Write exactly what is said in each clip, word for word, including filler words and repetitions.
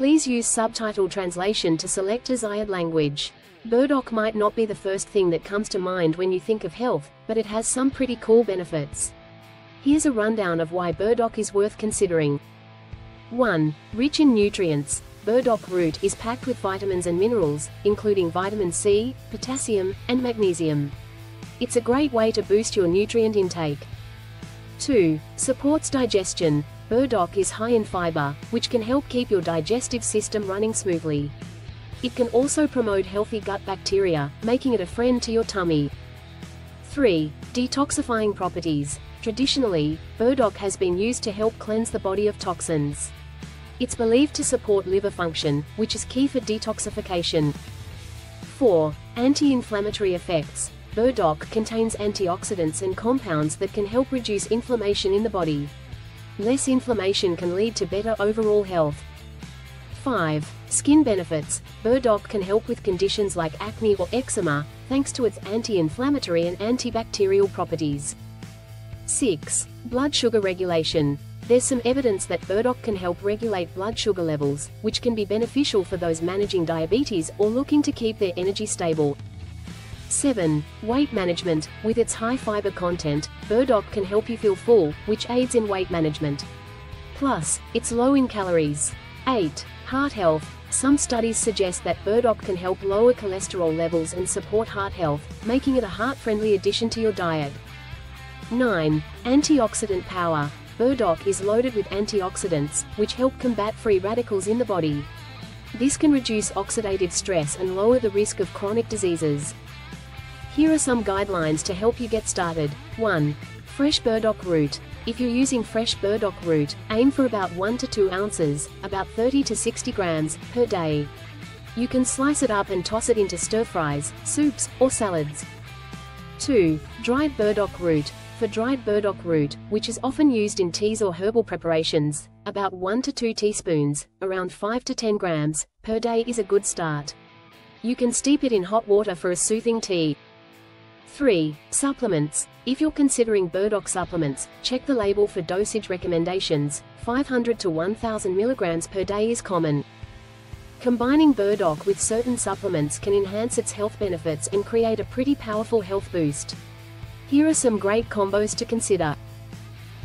Please use subtitle translation to select desired language. Burdock might not be the first thing that comes to mind when you think of health, but it has some pretty cool benefits. Here's a rundown of why burdock is worth considering. one. Rich in nutrients. Burdock root is packed with vitamins and minerals, including vitamin C, potassium, and magnesium. It's a great way to boost your nutrient intake. two. Supports digestion. Burdock is high in fiber, which can help keep your digestive system running smoothly. It can also promote healthy gut bacteria, making it a friend to your tummy. three. Detoxifying properties. Traditionally, burdock has been used to help cleanse the body of toxins. It's believed to support liver function, which is key for detoxification. four. Anti-inflammatory effects. Burdock contains antioxidants and compounds that can help reduce inflammation in the body. Less inflammation can lead to better overall health. five. Skin benefits. Burdock can help with conditions like acne or eczema, thanks to its anti-inflammatory and antibacterial properties. six. Blood sugar regulation. There's some evidence that burdock can help regulate blood sugar levels, which can be beneficial for those managing diabetes or looking to keep their energy stable. seven. Weight management. With its high fiber content, burdock can help you feel full, which aids in weight management. Plus, it's low in calories. eight. Heart health. Some studies suggest that burdock can help lower cholesterol levels and support heart health, making it a heart-friendly addition to your diet. nine. Antioxidant power. Burdock is loaded with antioxidants, which help combat free radicals in the body. This can reduce oxidative stress and lower the risk of chronic diseases. Here are some guidelines to help you get started. one. Fresh burdock root. If you're using fresh burdock root, aim for about one to two ounces, about thirty to sixty grams, per day. You can slice it up and toss it into stir-fries, soups, or salads. two. Dried burdock root. For dried burdock root, which is often used in teas or herbal preparations, about one to two teaspoons, around five to ten grams, per day is a good start. You can steep it in hot water for a soothing tea. three. Supplements. If you're considering burdock supplements, check the label for dosage recommendations. five hundred to one thousand milligrams per day is common. Combining burdock with certain supplements can enhance its health benefits and create a pretty powerful health boost. Here are some great combos to consider.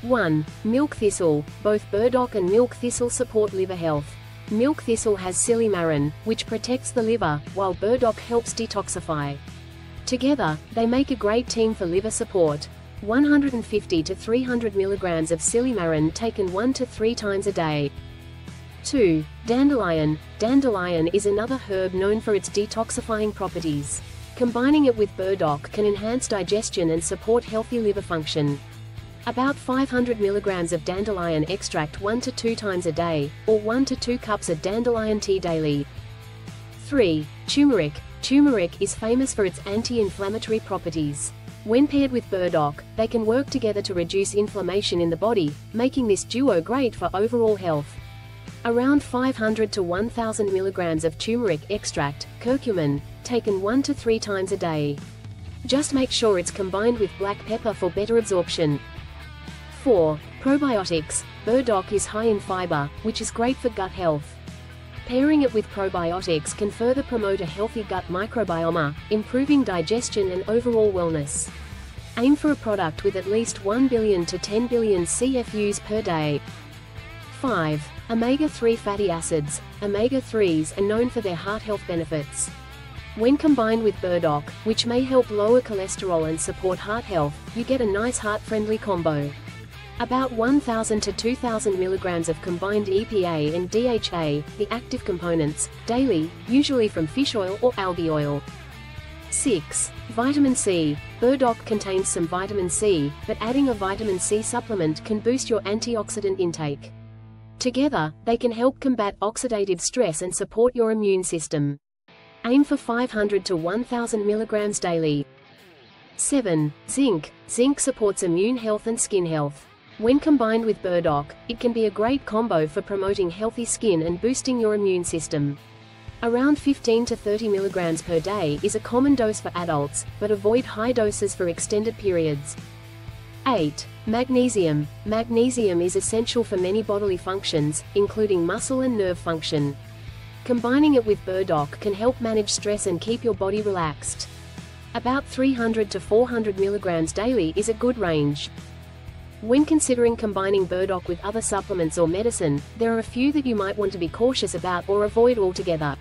one. Milk thistle. Both burdock and milk thistle support liver health. Milk thistle has silymarin, which protects the liver, while burdock helps detoxify. Together, they make a great team for liver support. one hundred fifty to three hundred milligrams of silymarin taken one to three times a day. two. Dandelion. Dandelion is another herb known for its detoxifying properties. Combining it with burdock can enhance digestion and support healthy liver function. About five hundred milligrams of dandelion extract one to two times a day, or one to two cups of dandelion tea daily. three. Turmeric. Turmeric is famous for its anti-inflammatory properties. When paired with burdock, they can work together to reduce inflammation in the body, making this duo great for overall health. Around five hundred to one thousand milligrams of turmeric extract, curcumin, taken one to three times a day. Just make sure it's combined with black pepper for better absorption. four. Probiotics. Burdock is high in fiber, which is great for gut health. Pairing it with probiotics can further promote a healthy gut microbiome, improving digestion and overall wellness. Aim for a product with at least one billion to ten billion C F Us per day. five. Omega three fatty acids. Omega threes are known for their heart health benefits. When combined with burdock, which may help lower cholesterol and support heart health, you get a nice heart-friendly combo. About one thousand to two thousand milligrams of combined E P A and D H A, the active components, daily, usually from fish oil or algae oil. six. Vitamin C. Burdock contains some vitamin C, but adding a vitamin C supplement can boost your antioxidant intake. Together, they can help combat oxidative stress and support your immune system. Aim for five hundred to one thousand milligrams daily. seven. Zinc. Zinc supports immune health and skin health. When combined with burdock, it can be a great combo for promoting healthy skin and boosting your immune system. Around fifteen to thirty milligrams per day is a common dose for adults, but avoid high doses for extended periods. eight. Magnesium. Magnesium is essential for many bodily functions, including muscle and nerve function. Combining it with burdock can help manage stress and keep your body relaxed. About three hundred to four hundred milligrams daily is a good range. When considering combining burdock with other supplements or medicine, there are a few that you might want to be cautious about or avoid altogether.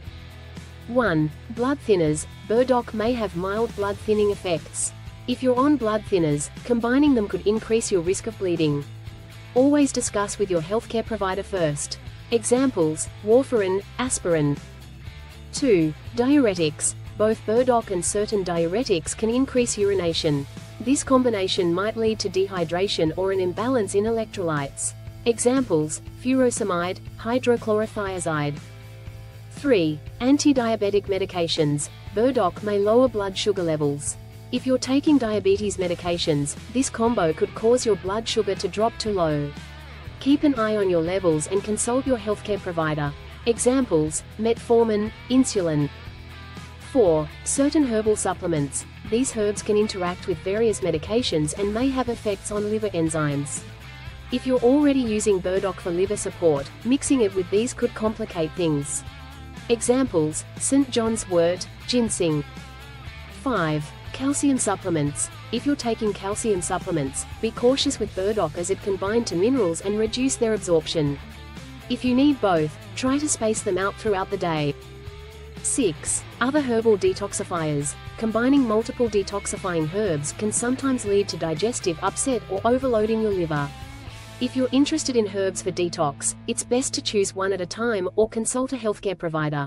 one. Blood thinners. Burdock may have mild blood thinning effects. If you're on blood thinners, combining them could increase your risk of bleeding. Always discuss with your healthcare provider first. Examples: warfarin, aspirin. two. Diuretics. Both burdock and certain diuretics can increase urination. This combination might lead to dehydration or an imbalance in electrolytes. Examples: furosemide, hydrochlorothiazide. three. Anti-diabetic medications. Burdock may lower blood sugar levels. If you're taking diabetes medications, this combo could cause your blood sugar to drop too low. Keep an eye on your levels and consult your healthcare provider. Examples: metformin, insulin. four. Certain herbal supplements. These herbs can interact with various medications and may have effects on liver enzymes. If you're already using burdock for liver support, mixing it with these could complicate things. Examples: Saint John's wort, ginseng. five. Calcium supplements. If you're taking calcium supplements, be cautious with burdock as it can bind to minerals and reduce their absorption. If you need both, try to space them out throughout the day. six. Other herbal detoxifiers. Combining multiple detoxifying herbs can sometimes lead to digestive upset or overloading your liver. If you're interested in herbs for detox, it's best to choose one at a time or consult a healthcare provider.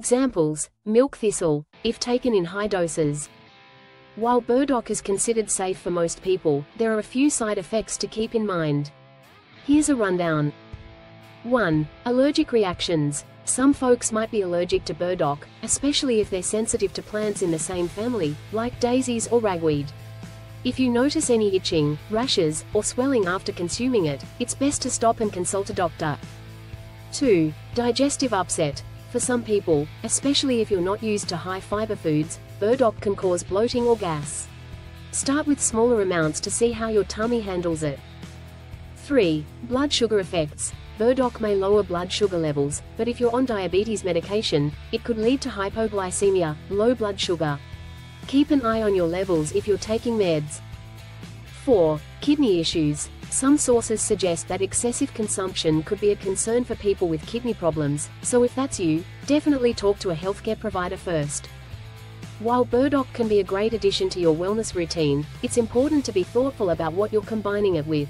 Examples: milk thistle, if taken in high doses. While burdock is considered safe for most people, there are a few side effects to keep in mind. Here's a rundown. one. Allergic reactions. Some folks might be allergic to burdock, especially if they're sensitive to plants in the same family, like daisies or ragweed. If you notice any itching, rashes, or swelling after consuming it, it's best to stop and consult a doctor. two. Digestive upset. For some people, especially if you're not used to high-fiber foods, burdock can cause bloating or gas. Start with smaller amounts to see how your tummy handles it. three. Blood sugar effects. Burdock may lower blood sugar levels, but if you're on diabetes medication, it could lead to hypoglycemia, low blood sugar. Keep an eye on your levels if you're taking meds. four. Kidney issues. Some sources suggest that excessive consumption could be a concern for people with kidney problems, so if that's you, definitely talk to a healthcare provider first. While burdock can be a great addition to your wellness routine, it's important to be thoughtful about what you're combining it with.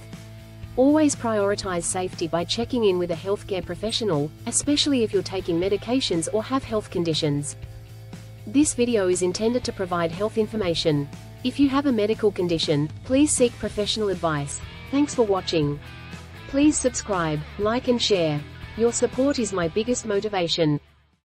Always prioritize safety by checking in with a healthcare professional, especially if you're taking medications or have health conditions. This video is intended to provide health information. If you have a medical condition, please seek professional advice. Thanks for watching. Please subscribe, like and share. Your support is my biggest motivation.